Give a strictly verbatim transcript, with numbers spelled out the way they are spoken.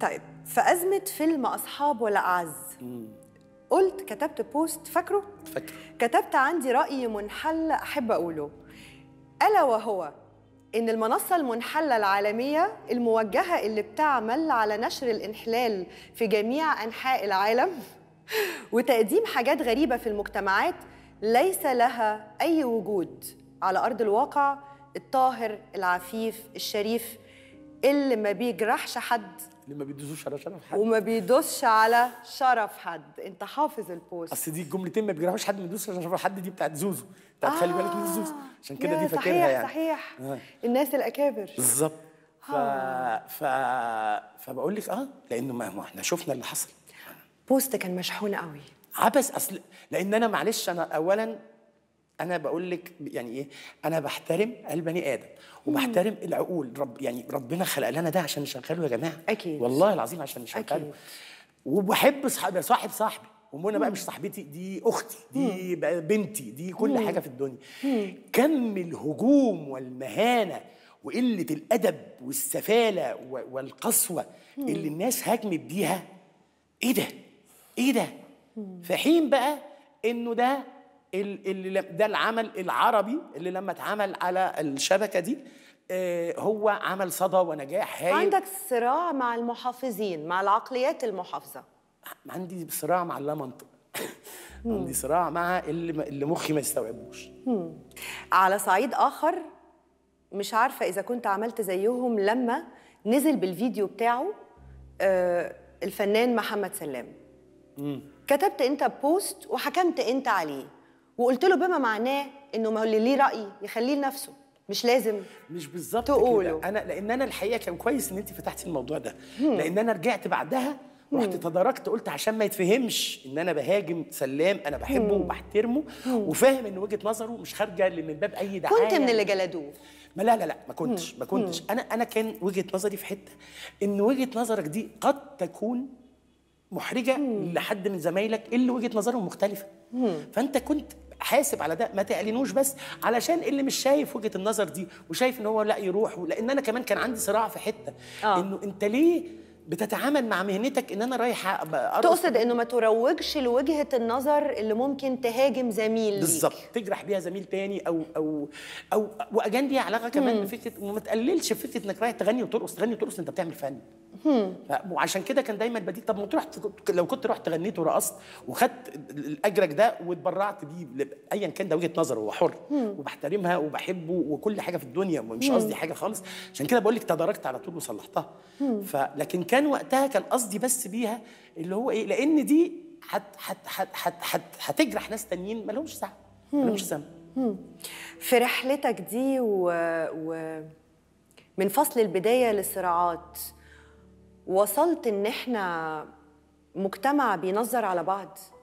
طيب في أزمة فيلم أصحاب والأعز قلت كتبت بوست فاكره؟ فاكره. كتبت عندي رأي منحل أحب أقوله، ألا وهو إن المنصة المنحلة العالمية الموجهة اللي بتعمل على نشر الانحلال في جميع أنحاء العالم وتقديم حاجات غريبة في المجتمعات ليس لها أي وجود على أرض الواقع الطاهر العفيف الشريف اللي ما بيجرحش حد، اللي ما بيدوسش على شرف حد وما بيدوسش على شرف حد. انت حافظ البوست، اصل دي الجملتين ما بيجرحوش حد ما بيدوسش على شرف حد دي بتاعت زوزو، بتاعت آه خلي بالك من زوزو، عشان كده دي فاكرها يعني. صحيح صحيح آه. الناس الاكابر بالظبط. ف... ف فبقول لك اه لانه ما احنا شفنا اللي حصل. بوست كان مشحون قوي عبس، اصل لان انا معلش انا اولا انا بقول لك يعني ايه، انا بحترم البني ادم وبحترم العقول، رب يعني ربنا خلق لنا ده عشان نشغله يا جماعه. اكيد والله العظيم عشان نشغله، وبحب صاحبي صاحب صاحبي ومنى بقى مش صاحبتي، دي اختي، دي بنتي، دي كل مم. حاجه في الدنيا. مم. كم الهجوم والمهانه وقله الادب والسفاله والقسوه مم. اللي الناس هاجمت بيها، ايه ده ايه ده، في حين بقى انه ده اللي ده العمل العربي اللي لما اتعمل على الشبكه دي هو عمل صدى ونجاح هايل. عندك صراع مع المحافظين، مع العقليات المحافظه. عندي صراع مع اللا منطق، عندي صراع مع اللي اللي مخي ما يستوعبوش. على صعيد اخر مش عارفه اذا كنت عملت زيهم لما نزل بالفيديو بتاعه الفنان محمد سلام. كتبت انت بوست وحكمت انت عليه وقلت له بما معناه انه ما هو اللي ليه راي يخليه لنفسه، مش لازم مش بالظبط تقوله. انا لان انا الحقيقه كان كويس ان انت فتحتي الموضوع ده، مم. لان انا رجعت بعدها رحت تداركت، قلت عشان ما يتفهمش ان انا بهاجم سلام، انا بحبه مم. وبحترمه مم. وفاهم ان وجهه نظره مش خارجه من باب اي دعايه. كنت من اللي جلدوه؟ ما لا لا لا ما كنتش ما كنتش انا انا كان وجهه نظري في حته ان وجهه نظرك دي قد تكون محرجه مم. لحد من زمايلك اللي وجهه نظرهم مختلفه، مم. فانت كنت حاسب على ده، ما تعلنوش بس علشان اللي مش شايف وجهه النظر دي وشايف ان هو لا يروح. لان انا كمان كان عندي صراع في حته آه. انه انت ليه بتتعامل مع مهنتك ان انا رايحه تقصد انه ما تروجش لوجهه النظر اللي ممكن تهاجم زميل ليك بالظبط، تجرح بيها زميل تاني او او او واجان دي علاقه كمان بفكره، وما تقللش فكره انك رايح تغني وترقص، تغني وترقص انت بتعمل فن. امم وعشان كده كان دايما بديل، طب ما تروح لو كنت رحت غنيت ورقصت وخدت اجرك ده واتبرعت بيه ايا كان، ده وجهه نظره هو حر وبحترمها وبحبه وكل حاجه في الدنيا، مش قصدي حاجه خالص، عشان كده بقول لك تداركت على طول وصلحتها. فلكن كان وقتها كان قصدي بس بيها اللي هو ايه، لان دي هت هت هت هت هتجرح ناس تانيين ما لهمش سعي ما لهمش سمع. في رحلتك دي و... و من فصل البدايه للصراعات وصلت ان احنا مجتمع بينظر على بعض.